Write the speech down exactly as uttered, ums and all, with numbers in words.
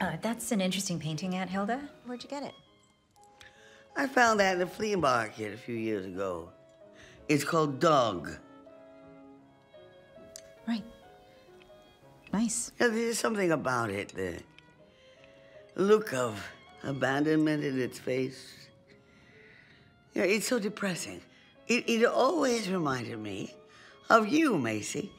Uh, that's an interesting painting, Aunt Hilda. Where'd you get it? I found that at the flea market a few years ago. It's called Dog. Right. Nice. Yeah, there's something about it. The look of abandonment in its face. Yeah, it's so depressing. It, it always reminded me of you, Macy.